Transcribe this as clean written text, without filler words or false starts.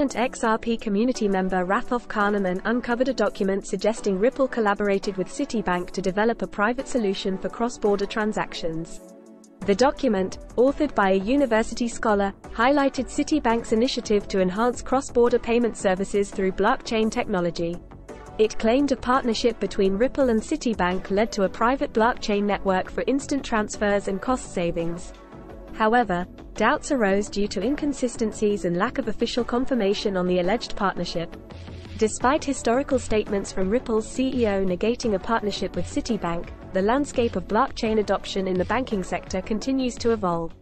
prominent XRP community member WrathofKahneman uncovered a document suggesting Ripple collaborated with Citibank to develop a private solution for cross-border transactions. The document, authored by a university scholar, highlighted Citibank's initiative to enhance cross-border payment services through blockchain technology. It claimed a partnership between Ripple and Citibank led to a private blockchain network for instant transfers and cost savings. However, doubts arose due to inconsistencies and lack of official confirmation on the alleged partnership. Despite historical statements from Ripple's CEO negating a partnership with Citibank, the landscape of blockchain adoption in the banking sector continues to evolve.